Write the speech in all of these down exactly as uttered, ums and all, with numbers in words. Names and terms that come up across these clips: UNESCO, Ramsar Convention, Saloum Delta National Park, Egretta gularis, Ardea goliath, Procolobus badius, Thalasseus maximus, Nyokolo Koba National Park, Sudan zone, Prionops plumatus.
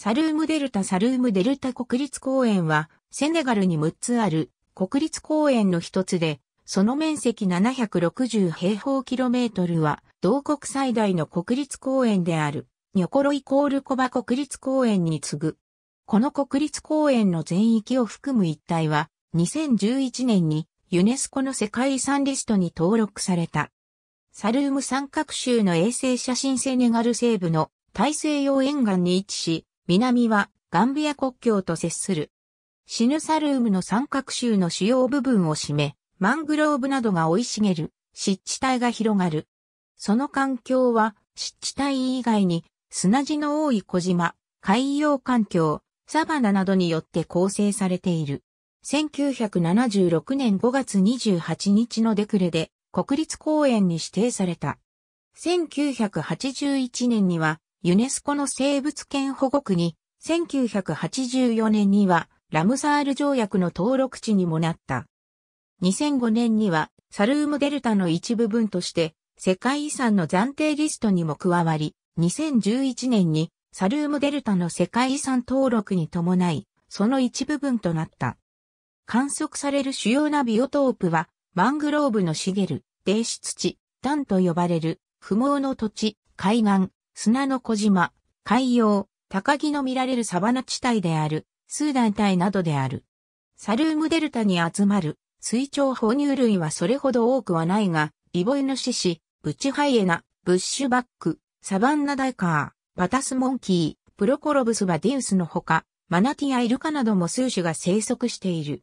サルームデルタサルームデルタ国立公園は、セネガルにむっつある国立公園の一つで、その面積ななひゃくろくじゅう平方キロメートルは、同国最大の国立公園である、ニョコロイコールコバ国立公園に次ぐ。この国立公園の全域を含む一帯は、にせんじゅういちねんにユネスコの世界遺産リストに登録された。サルーム三角州の衛星写真セネガル西部の大西洋沿岸に位置し、南はガンビア国境と接する。シヌサルームの三角州の主要部分を占め、マングローブなどが生い茂る湿地帯が広がる。その環境は湿地帯以外に砂地の多い小島、海洋環境、サバナなどによって構成されている。せんきゅうひゃくななじゅうろくねんごがつにじゅうはちにちのデクレで国立公園に指定された。せんきゅうひゃくはちじゅういちねんにはユネスコの生物圏保護区に、せんきゅうひゃくはちじゅうよねんにはラムサール条約の登録地にもなった。にせんごねんにはサルームデルタの一部分として世界遺産の暫定リストにも加わり、にせんじゅういちねんにサルームデルタの世界遺産登録に伴い、その一部分となった。観測される主要なビオトープは、マングローブの茂る、泥質地、炭と呼ばれる、不毛の土地、海岸、砂の小島、海洋、高木の見られるサバナ地帯である、スーダン帯などである。サルームデルタに集まる、水鳥哺乳類はそれほど多くはないが、イボイノシシ、ブチハイエナ、ブッシュバック、サバンナダイカー、バタスモンキー、プロコロブスバディウスのほか、マナティやイルカなども数種が生息している。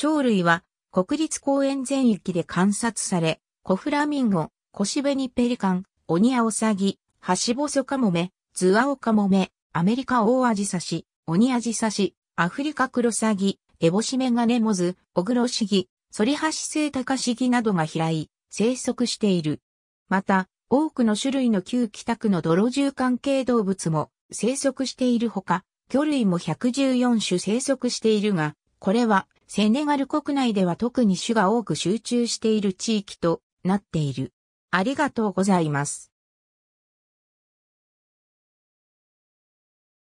鳥類は国立公園全域で観察され、コフラミンゴ、コシベニペリカン、オニアオサギ、ハシボソカモメ、ズアオカモメ、アメリカオオアジサシ、オニアジサシ、アフリカクロサギ、エボシメガネモズ、オグロシギ、ソリハシセイタカシギなどが飛来、生息している。また、多くの種類の旧北区の泥住関係動物も生息しているほか、魚類もひゃくじゅうよんしゅ生息しているが、これはセネガル国内では特に種が多く集中している地域となっている。ありがとうございます。